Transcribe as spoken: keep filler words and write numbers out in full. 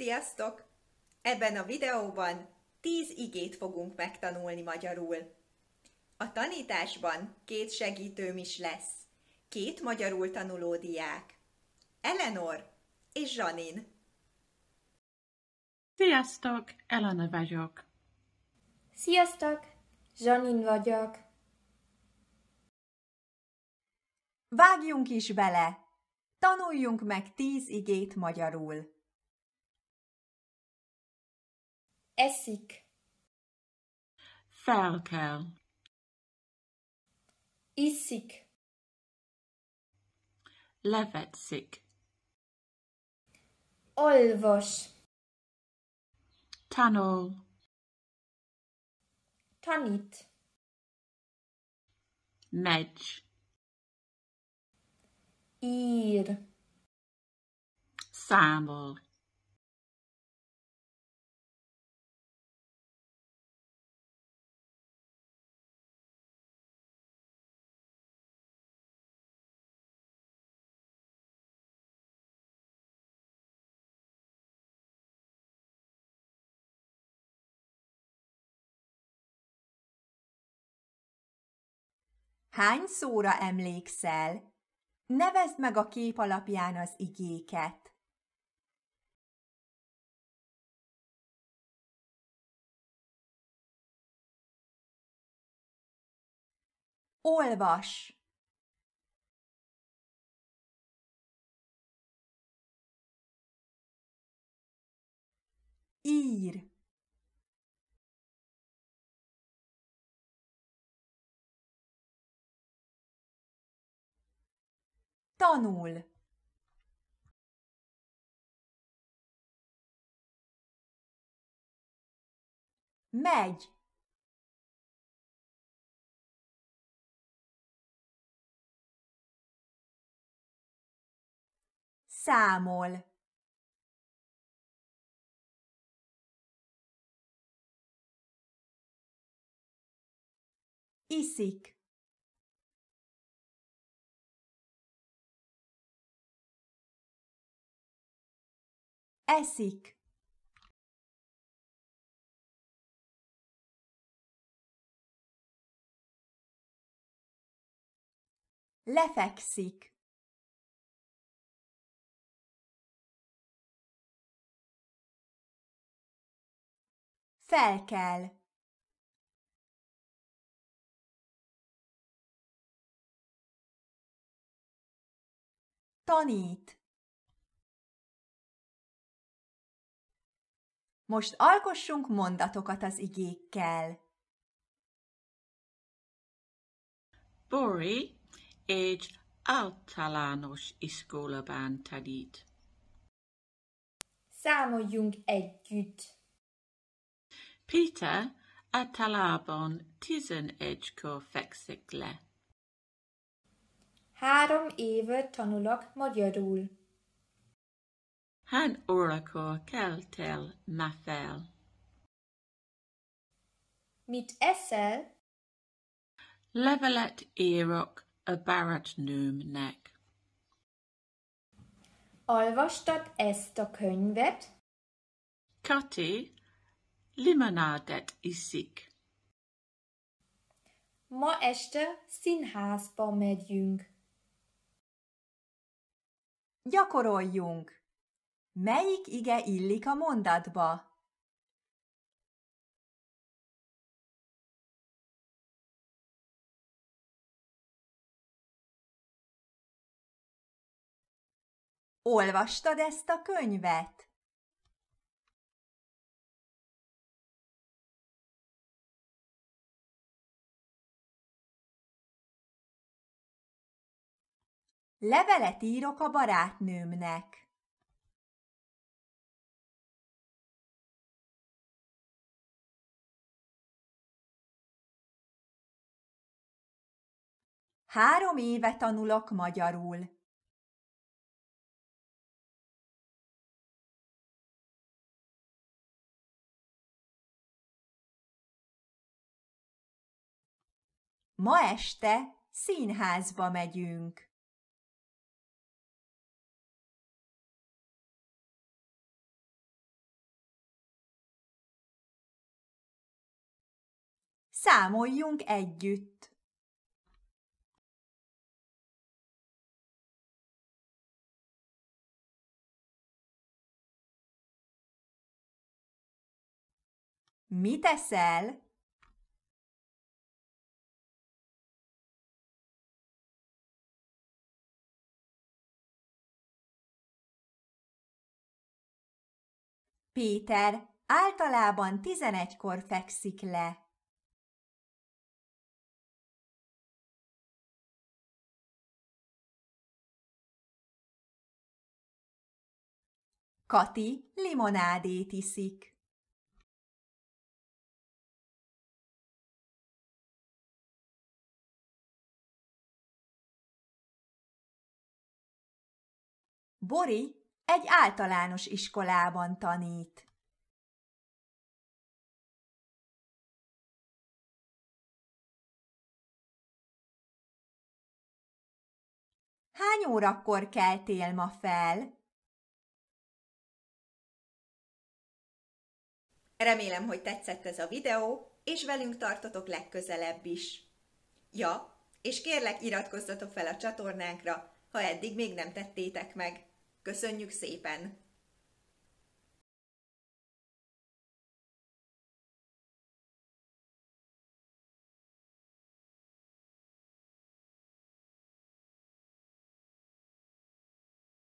Sziasztok! Ebben a videóban tíz igét fogunk megtanulni magyarul. A tanításban két segítőm is lesz, két magyarul tanuló diák, Eleanor és Zsanin. Sziasztok! Eleanor vagyok. Sziasztok! Zsanin vagyok. Vágjunk is bele! Tanuljunk meg tíz igét magyarul. Eszik. Fel kell. Iszik. Levetszik. Olvas. Tanul. Tanít. Megy. Ír. Számol. Hány szóra emlékszel? Nevezd meg a kép alapján az igéket. Olvas. Ír. Tanul. Megy. Számol. Iszik. Eszik. Lefekszik. Fel kell. Tanít. Most alkossunk mondatokat az igékkel. Bori egy általános iskolában tanít. Számoljunk együtt. Péter általában tizenegykor fekszik le. Három éve tanulok magyarul. Han órakor kelt el ma fel. Mit eszel? Levelet írok a barátnőmnek. Olvastad ezt a könyvet? Kati limonádet iszik. Ma este színházba megyünk. Gyakoroljunk! Melyik ige illik a mondatba? Olvastad ezt a könyvet? Levelet írok a barátnőmnek. Három éve tanulok magyarul. Ma este színházba megyünk. Számoljunk együtt. Mit eszel? Péter általában tizenegykor fekszik le. Kati limonádét iszik. Bori egy általános iskolában tanít. Hány órakor keltél ma fel? Remélem, hogy tetszett ez a videó, és velünk tartotok legközelebb is. Ja, és kérlek, iratkozzatok fel a csatornánkra, ha eddig még nem tettétek meg. Köszönjük szépen!